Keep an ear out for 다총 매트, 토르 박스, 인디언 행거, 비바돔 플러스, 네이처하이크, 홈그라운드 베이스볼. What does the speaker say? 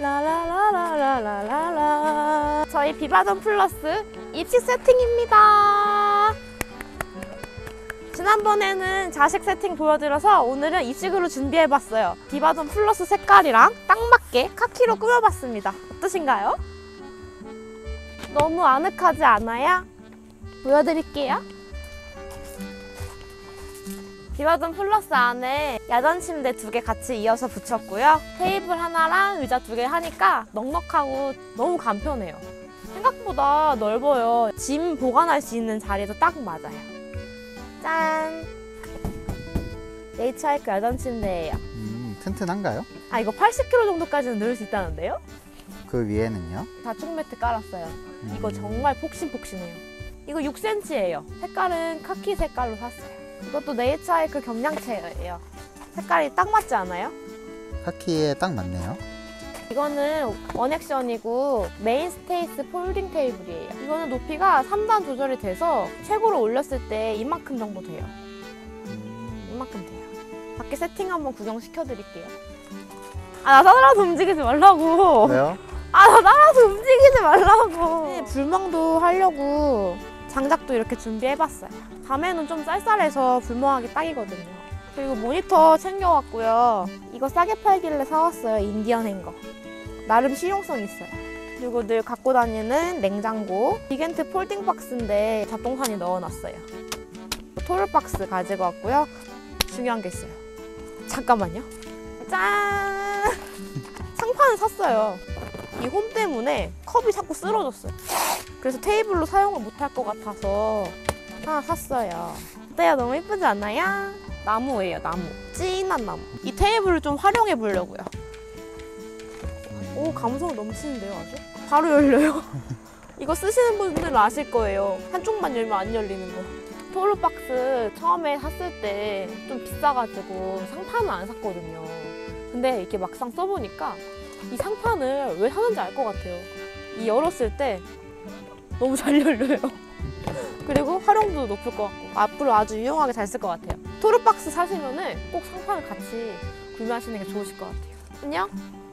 라라라라라라라. 저희 비바돔 플러스 입식 세팅입니다. 지난번에는 자식 세팅 보여드려서 오늘은 입식으로 준비해봤어요. 비바돔 플러스 색깔이랑 딱 맞게 카키로 꾸며봤습니다. 어떠신가요? 너무 아늑하지 않아요? 보여드릴게요. 비바돔 플러스 안에 야전 침대 2개 같이 이어서 붙였고요. 테이블 하나랑 의자 2개 하니까 넉넉하고 너무 간편해요. 생각보다 넓어요. 짐 보관할 수 있는 자리도 딱 맞아요. 짠! 네이처하이크 야전 침대예요. 튼튼한가요? 아, 이거 80kg 정도까지는 넣을 수 있다는데요? 그 위에는요? 다총 매트 깔았어요. 이거 정말 폭신폭신해요. 이거 6cm예요. 색깔은 카키 색깔로 샀어요. 이것도 네이처하이크 경량체예요. 색깔이 딱 맞지 않아요? 카키에 딱 맞네요. 이거는 원액션이고 메인 스테이스 폴딩 테이블이에요. 이거는 높이가 3단 조절이 돼서 최고로 올렸을 때 이만큼 정도 돼요. 이만큼 돼요. 밖에 세팅 한번 구경시켜드릴게요. 아, 나 따라서 움직이지 말라고. 왜요? 아, 나 따라서 움직이지 말라고. 불멍도 하려고 장작도 이렇게 준비해봤어요. 밤에는 좀 쌀쌀해서 불멍하기 딱이거든요. 그리고 모니터 챙겨왔고요. 이거 싸게 팔길래 사왔어요. 인디언 행거. 나름 실용성 있어요. 그리고 늘 갖고 다니는 냉장고. 비겐트 폴딩 박스인데 잡동사니 넣어놨어요. 토르 박스 가지고 왔고요. 중요한 게 있어요. 잠깐만요. 짠! 상판을 샀어요. 이 홈 때문에 컵이 자꾸 쓰러졌어요. 그래서 테이블로 사용을 못할 것 같아서 하나 샀어요. 어때요? 너무 예쁘지 않아요? 나무예요, 나무. 진한 나무. 이 테이블을 좀 활용해 보려고요. 오, 감성 넘치는데요, 아주? 바로 열려요. 이거 쓰시는 분들은 아실 거예요. 한쪽만 열면 안 열리는 거. 토르 박스 처음에 샀을 때 좀 비싸가지고 상판은 안 샀거든요. 근데 이렇게 막상 써보니까 이 상판을 왜 사는지 알 것 같아요. 이 열었을 때 너무 잘 열려요. 그리고 활용도 높을 것 같고 앞으로 아주 유용하게 잘 쓸 것 같아요. 토르박스 사시면은 꼭 상판을 같이 구매하시는 게 좋으실 것 같아요. 안녕!